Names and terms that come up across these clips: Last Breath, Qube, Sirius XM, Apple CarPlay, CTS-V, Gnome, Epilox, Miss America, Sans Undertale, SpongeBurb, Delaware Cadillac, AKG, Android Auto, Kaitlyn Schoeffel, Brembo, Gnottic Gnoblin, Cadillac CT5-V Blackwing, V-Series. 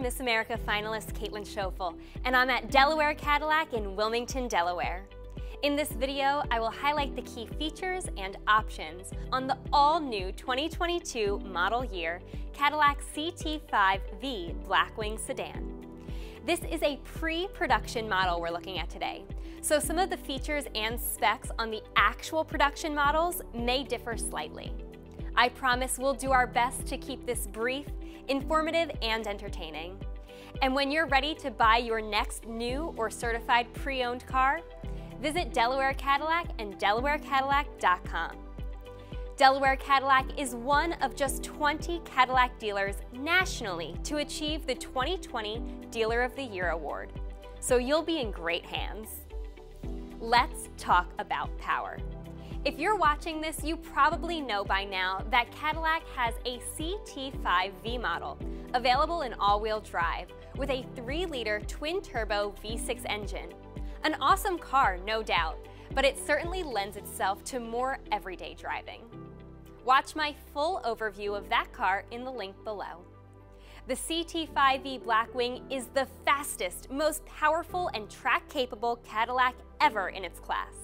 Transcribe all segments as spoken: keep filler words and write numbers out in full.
Miss America finalist Kaitlyn Schoeffel, and I'm at Delaware Cadillac in Wilmington, Delaware. In this video, I will highlight the key features and options on the all-new twenty twenty-two model year Cadillac C T five V Blackwing sedan. This is a pre-production model we're looking at today, so some of the features and specs on the actual production models may differ slightly. I promise we'll do our best to keep this brief, informative, and entertaining. And when you're ready to buy your next new or certified pre-owned car, visit Delaware Cadillac and Delaware Cadillac dot com. Delaware Cadillac is one of just twenty Cadillac dealers nationally to achieve the twenty twenty Dealer of the Year Award, so you'll be in great hands. Let's talk about power. If you're watching this, you probably know by now that Cadillac has a C T five V model, available in all-wheel drive, with a three liter twin-turbo V six engine. An awesome car, no doubt, but it certainly lends itself to more everyday driving. Watch my full overview of that car in the link below. The C T five V Blackwing is the fastest, most powerful, and track-capable Cadillac ever in its class.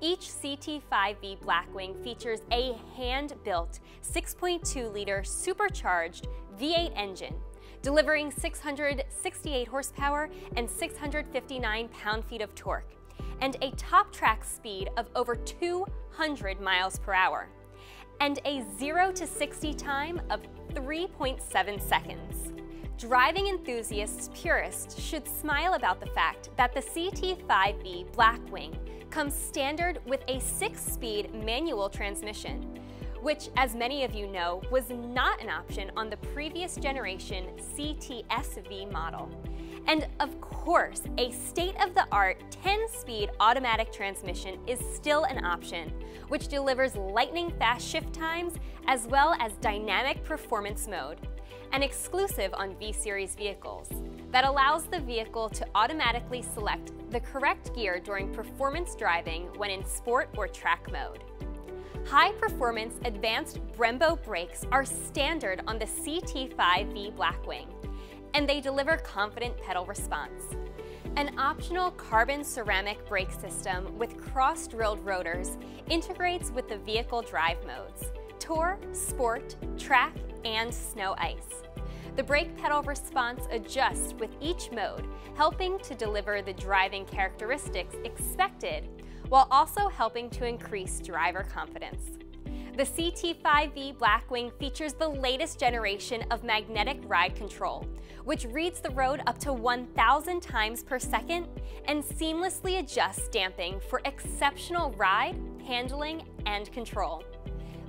Each C T five V Blackwing features a hand-built six point two liter supercharged V eight engine, delivering six hundred sixty-eight horsepower and six hundred fifty-nine pound-feet of torque, and a top track speed of over two hundred miles per hour, and a zero to sixty time of three point seven seconds. Driving enthusiasts purists should smile about the fact that the C T five V Blackwing comes standard with a six-speed manual transmission, which, as many of you know, was not an option on the previous generation C T S V model. And of course, a state-of-the-art ten-speed automatic transmission is still an option, which delivers lightning-fast shift times as well as dynamic performance mode, an exclusive on V series vehicles, that allows the vehicle to automatically select the correct gear during performance driving when in sport or track mode. High-performance advanced Brembo brakes are standard on the C T five V Blackwing, and they deliver confident pedal response. An optional carbon ceramic brake system with cross-drilled rotors integrates with the vehicle drive modes: tour, sport, track, and snow ice. The brake pedal response adjusts with each mode, helping to deliver the driving characteristics expected while also helping to increase driver confidence. The C T five V Blackwing features the latest generation of magnetic ride control, which reads the road up to one thousand times per second and seamlessly adjusts damping for exceptional ride, handling, and control.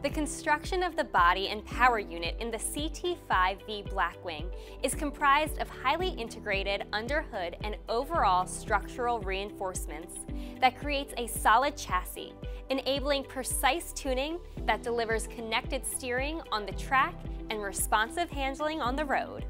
The construction of the body and power unit in the C T five V Blackwing is comprised of highly integrated underhood and overall structural reinforcements that creates a solid chassis, enabling precise tuning that delivers connected steering on the track and responsive handling on the road.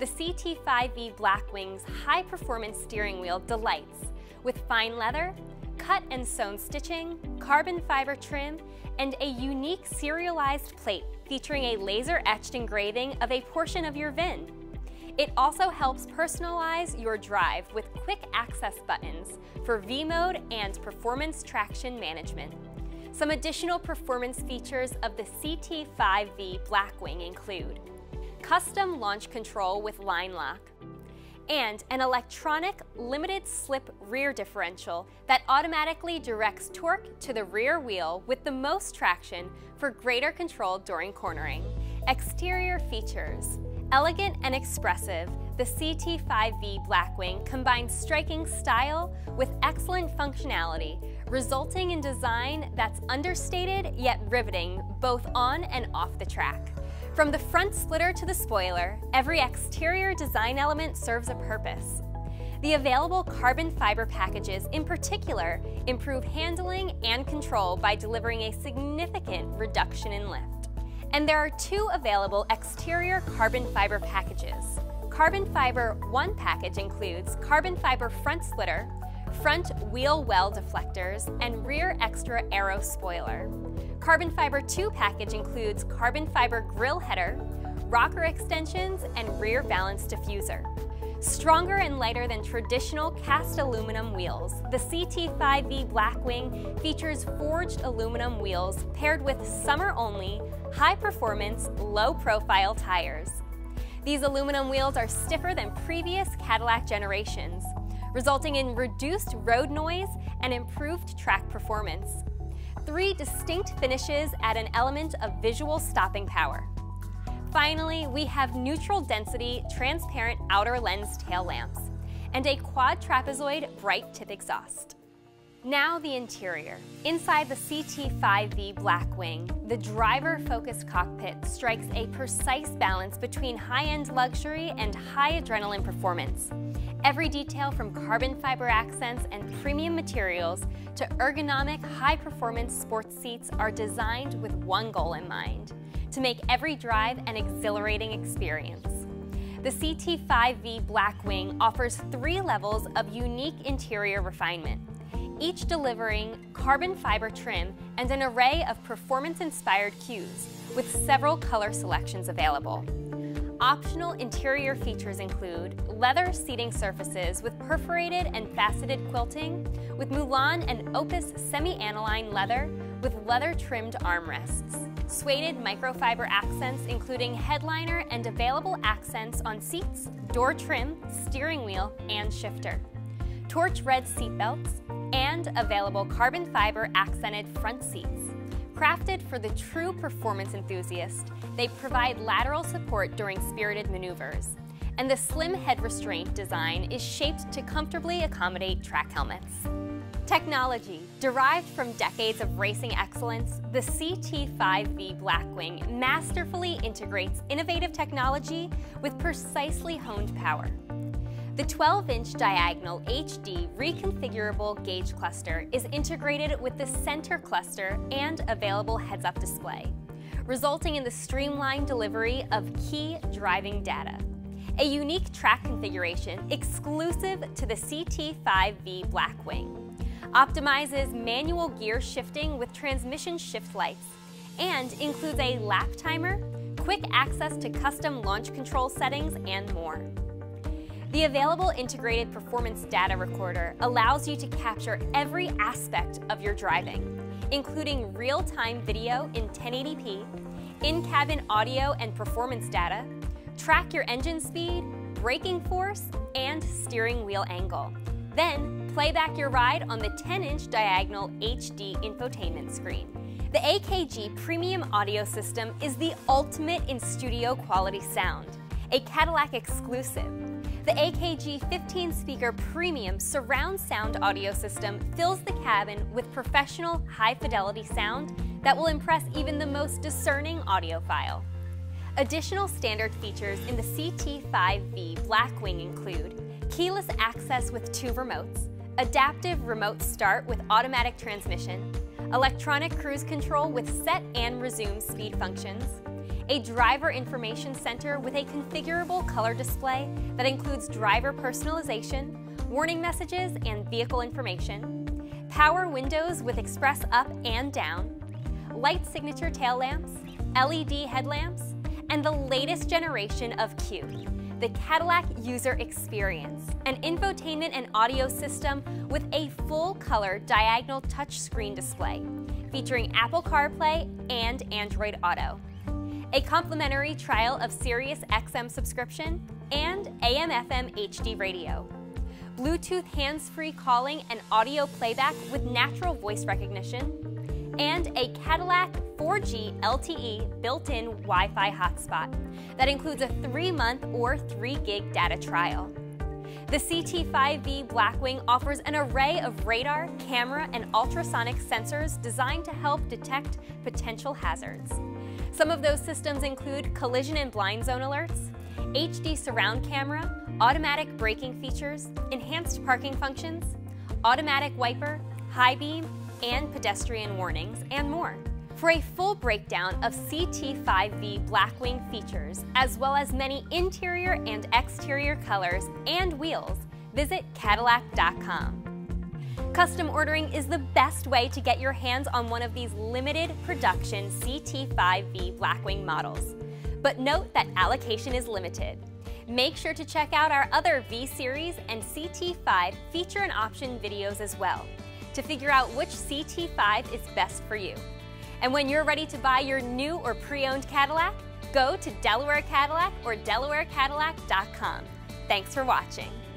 The C T five V Blackwing's high-performance steering wheel delights with fine leather, cut and sewn stitching, carbon fiber trim, and a unique serialized plate featuring a laser-etched engraving of a portion of your V I N. It also helps personalize your drive with quick access buttons for V mode and performance traction management. Some additional performance features of the C T five V Blackwing include custom launch control with line lock, and an electronic limited-slip rear differential that automatically directs torque to the rear wheel with the most traction for greater control during cornering. Exterior features. Elegant and expressive, the C T five V Blackwing combines striking style with excellent functionality, resulting in design that's understated yet riveting both on and off the track. From the front splitter to the spoiler, every exterior design element serves a purpose. The available carbon fiber packages, in particular, improve handling and control by delivering a significant reduction in lift. And there are two available exterior carbon fiber packages. Carbon fiber one package includes carbon fiber front splitter, front wheel well deflectors, and rear extra aero spoiler. Carbon fiber two package includes carbon fiber grille header, rocker extensions, and rear balance diffuser. Stronger and lighter than traditional cast aluminum wheels, the C T five V Blackwing features forged aluminum wheels paired with summer-only, high-performance, low-profile tires. These aluminum wheels are stiffer than previous Cadillac generations, resulting in reduced road noise and improved track performance. Three distinct finishes add an element of visual stopping power. Finally, we have neutral density, transparent outer lens tail lamps, and a quad trapezoid bright tip exhaust. Now the interior. Inside the C T five V Blackwing, the driver-focused cockpit strikes a precise balance between high-end luxury and high-adrenaline performance. Every detail from carbon fiber accents and premium materials to ergonomic, high-performance sports seats are designed with one goal in mind: to make every drive an exhilarating experience. The C T five V Blackwing offers three levels of unique interior refinement, each delivering carbon fiber trim and an array of performance-inspired cues, with several color selections available. Optional interior features include leather seating surfaces with perforated and faceted quilting, with Mulan and Opus semi-aniline leather, with leather-trimmed armrests. Suede microfiber accents including headliner and available accents on seats, door trim, steering wheel, and shifter. Torch red seatbelts and available carbon fiber accented front seats. Crafted for the true performance enthusiast, they provide lateral support during spirited maneuvers, and the slim head restraint design is shaped to comfortably accommodate track helmets. Technology. Derived from decades of racing excellence, the C T five V Blackwing masterfully integrates innovative technology with precisely honed power. The twelve inch diagonal H D reconfigurable gauge cluster is integrated with the center cluster and available heads-up display, resulting in the streamlined delivery of key driving data. A unique track configuration exclusive to the C T five V Blackwing optimizes manual gear shifting with transmission shift lights, and includes a lap timer, quick access to custom launch control settings, and more. The available integrated performance data recorder allows you to capture every aspect of your driving, including real-time video in ten eighty p, in-cabin audio and performance data, track your engine speed, braking force, and steering wheel angle. Then, play back your ride on the ten inch diagonal H D infotainment screen. The A K G premium audio system is the ultimate in studio quality sound, a Cadillac exclusive. The A K G fifteen speaker premium surround sound audio system fills the cabin with professional, high-fidelity sound that will impress even the most discerning audiophile. Additional standard features in the C T five V Blackwing include keyless access with two remotes, adaptive remote start with automatic transmission, electronic cruise control with set and resume speed functions, a driver information center with a configurable color display that includes driver personalization, warning messages, and vehicle information, power windows with express up and down, light signature tail lamps, L E D headlamps, and the latest generation of Qube, the Cadillac User Experience, an infotainment and audio system with a full-color diagonal touchscreen display, featuring Apple CarPlay and Android Auto, a complimentary trial of Sirius X M subscription, and A M F M H D radio, Bluetooth hands-free calling and audio playback with natural voice recognition, and a Cadillac four G L T E built-in Wi-Fi hotspot that includes a three month or three gig data trial. The C T five V Blackwing offers an array of radar, camera, and ultrasonic sensors designed to help detect potential hazards. Some of those systems include collision and blind zone alerts, H D surround camera, automatic braking features, enhanced parking functions, automatic wiper, high beam, and pedestrian warnings, and more. For a full breakdown of C T five V Blackwing features, as well as many interior and exterior colors and wheels, visit Cadillac dot com. Custom ordering is the best way to get your hands on one of these limited production C T five V Blackwing models. but note that allocation is limited. Make sure to check out our other V-Series and C T five feature and option videos as well to figure out which C T five is best for you. And when you're ready to buy your new or pre-owned Cadillac, go to Delaware Cadillac or Delaware Cadillac dot com. Thanks for watching.